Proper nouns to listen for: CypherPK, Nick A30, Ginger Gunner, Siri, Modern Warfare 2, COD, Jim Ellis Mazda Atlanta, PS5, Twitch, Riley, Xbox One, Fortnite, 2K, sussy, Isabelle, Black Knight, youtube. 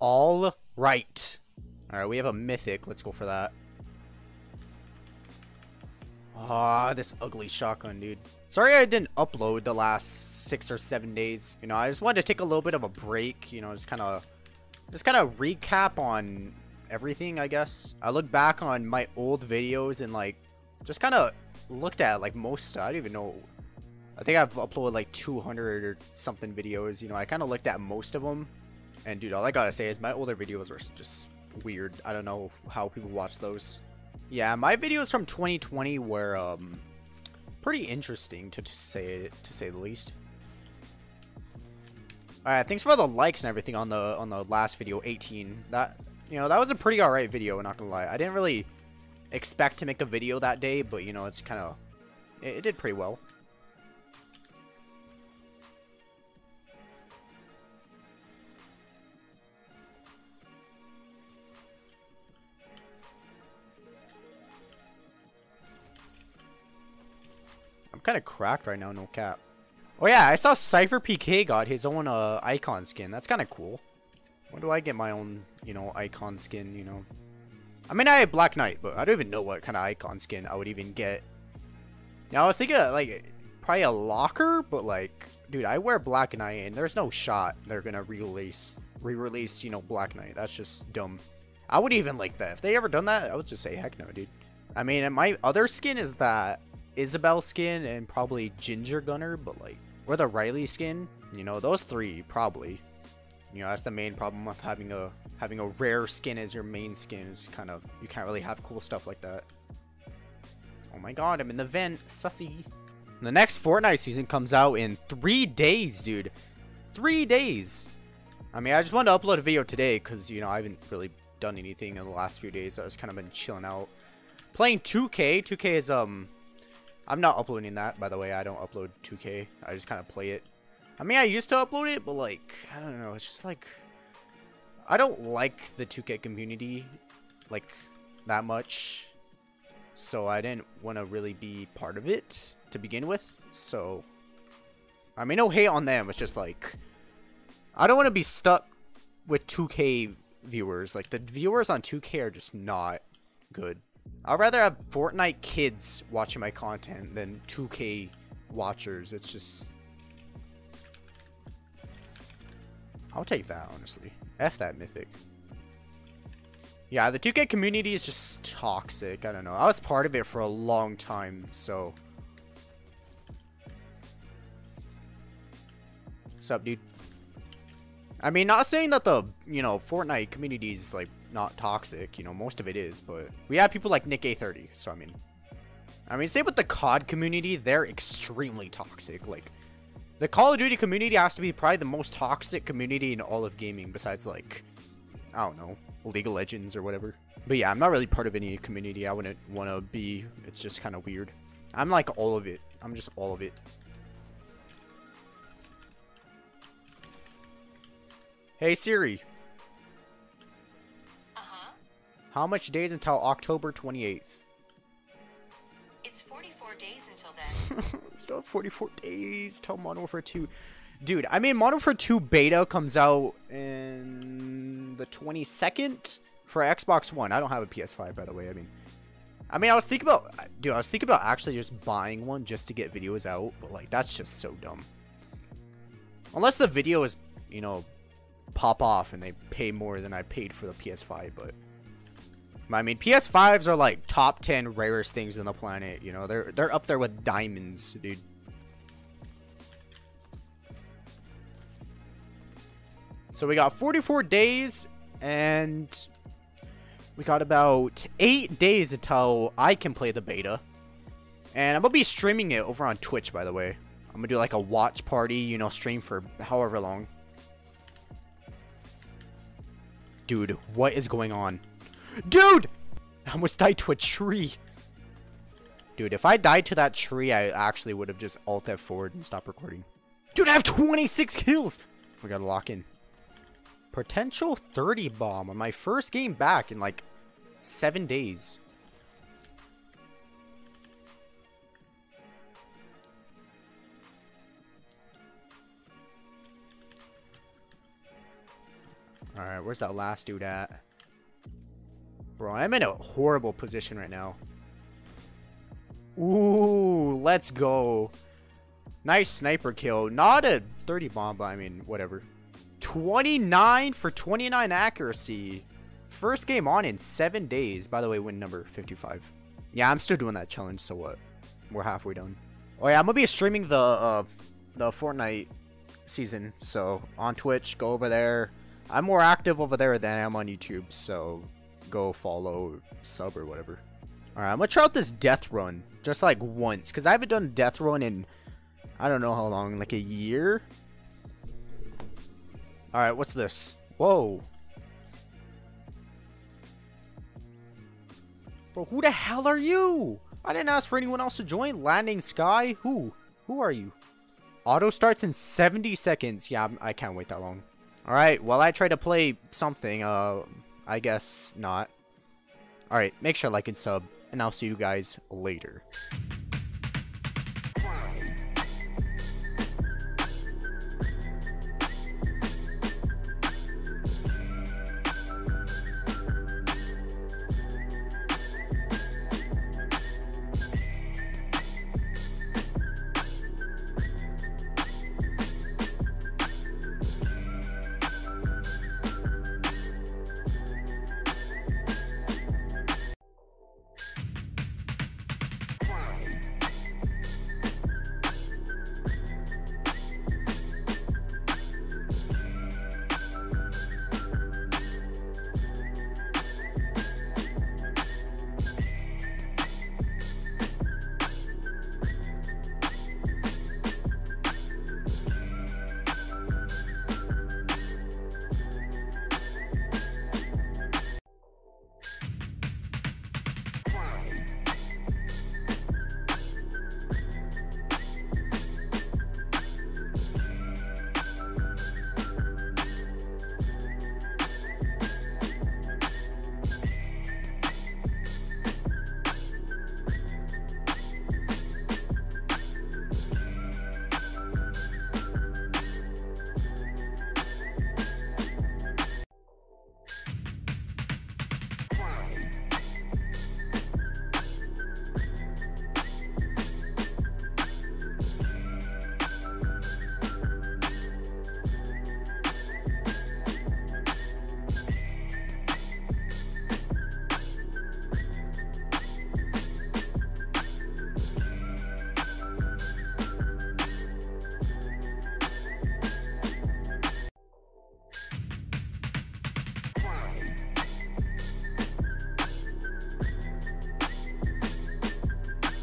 All right. All right, we have a mythic. Let's go for that. Ah, this ugly shotgun, dude. Sorry I didn't upload the last 6 or 7 days. You know, I just wanted to take a little bit of a break. You know, just kind of recap on everything, I guess. I look back on my old videos and, like, just kind of looked at, like, most stuff. I don't even know. I think I've uploaded, like, 200 or something videos. You know, I kind of looked at most of them. And, dude, all I gotta say is my older videos were just weird. I don't know how people watch those. Yeah, my videos from 2020 were pretty interesting to say the least. All right, thanks for the likes and everything on the last video, 18. That, you know, that was a pretty all right video, not gonna lie. I didn't really expect to make a video that day, but you know, it's kind of it did pretty well. I'm kind of cracked right now, no cap. Oh yeah, I saw CypherPK got his own icon skin. That's kind of cool. When do I get my own, you know, icon skin, you know? I mean, I had Black Knight, but I don't even know what kind of icon skin I would even get. Now, I was thinking, like, probably a locker, but, like, dude, I wear Black Knight, and there's no shot they're gonna re-release, you know, Black Knight. That's just dumb. I would even like that. If they ever done that, I would just say, heck no, dude. I mean, and my other skin is that Isabelle skin and probably Ginger Gunner, but like, or the Riley skin, you know, those three probably. You know, that's the main problem of having a rare skin as your main skin is kind of, you can't really have cool stuff like that. Oh my god, I'm in the vent, sussy. The next Fortnite season comes out in 3 days, dude. 3 days. I mean, I just wanted to upload a video today because, you know, I haven't really done anything in the last few days. I just kind of been chilling out, playing 2K. 2K is I'm not uploading that, by the way. I don't upload 2K. I just kind of play it. I mean, I used to upload it, but, like, I don't know. It's just, like, I don't like the 2K community, like, that much. So I didn't want to really be part of it to begin with. So, I mean, no hate on them. It's just, like, I don't want to be stuck with 2K viewers. Like, the viewers on 2K are just not good. I'd rather have Fortnite kids watching my content than 2K watchers. It's just, I'll take that, honestly. F that mythic. Yeah, the 2K community is just toxic. I don't know. I was part of it for a long time, so. What's up, dude? I mean, not saying that the, you know, Fortnite community is, like, not toxic, you know, most of it is, but we have people like Nick A30, so I mean same with the COD community, they're extremely toxic. Like, the Call of Duty community has to be probably the most toxic community in all of gaming, besides, like, I don't know, League of Legends or whatever. But yeah, I'm not really part of any community. I wouldn't want to be. It's just kind of weird. I'm like all of it. I'm just all of it. Hey Siri. How much days until October 28th? It's 44 days until then. Still 44 days till Modern Warfare 2. Dude, I mean, Modern Warfare 2 beta comes out in the 22nd for Xbox One. I don't have a PS5, by the way. I mean, I was thinking about actually just buying one just to get videos out, but like, that's just so dumb. Unless the video is, you know, pop off and they pay more than I paid for the PS5, but I mean, PS5s are like top 10 rarest things on the planet. You know, they're up there with diamonds, dude. So we got 44 days and we got about 8 days until I can play the beta. And I'm going to be streaming it over on Twitch, by the way. I'm going to do like a watch party, you know, stream for however long. Dude, what is going on? Dude! I almost died to a tree. Dude, if I died to that tree, I actually would have just alt F forward and stopped recording. Dude, I have 26 kills! We gotta lock in. Potential 30 bomb on my first game back in like 7 days. Alright, Alright, where's that last dude at? Bro, I'm in a horrible position right now. Ooh, let's go. Nice sniper kill. Not a 30 bomb, but I mean, whatever. 29 for 29 accuracy. First game on in 7 days. By the way, win number 55. Yeah, I'm still doing that challenge, so what? We're halfway done. Oh yeah, I'm gonna be streaming the Fortnite season, so on Twitch, go over there. I'm more active over there than I am on YouTube, so go follow, sub, or whatever. Alright, I'm gonna try out this death run, just like once, because I haven't done death run in, I don't know how long, like a year? Alright, what's this? Whoa. Bro, who the hell are you? I didn't ask for anyone else to join. Landing Sky? Who? Who are you? Auto starts in 70 seconds. Yeah, I can't wait that long. Alright, well, I try to play something. I guess not. Alright, make sure to like and sub, and I'll see you guys later.